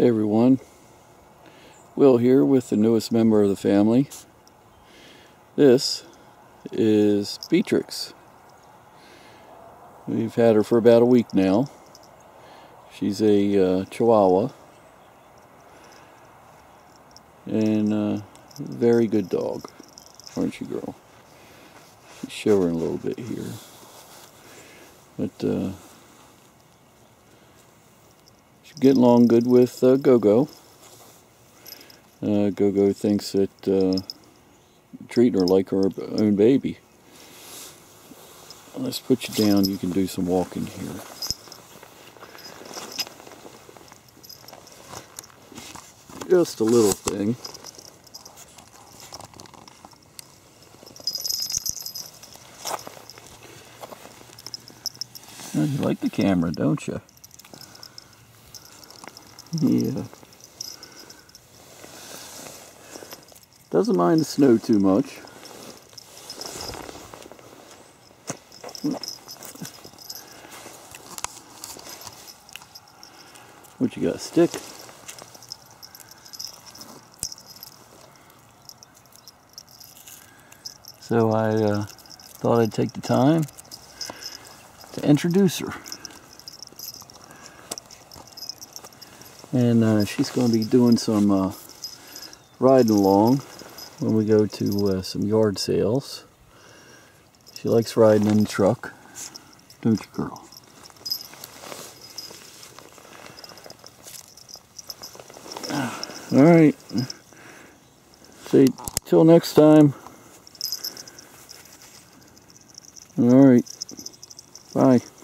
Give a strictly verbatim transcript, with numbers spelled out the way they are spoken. Hey everyone, Will here with the newest member of the family. This is Beatrix. We've had her for about a week now. She's a uh, Chihuahua and a very good dog, aren't you, girl? She's shivering a little bit here, but uh, get along good with uh, GoGo. Uh, GoGo thinks that uh, treating her like her own baby. Let's put you down. You can do some walking here. Just a little thing. Oh, you like the camera, don't you? Yeah. Doesn't mind the snow too much. What you got, a stick? So I uh, thought I'd take the time to introduce her. And uh, she's going to be doing some uh, riding along when we go to uh, some yard sales. She likes riding in the truck, don't you, girl? All right. Say till next time. All right. Bye.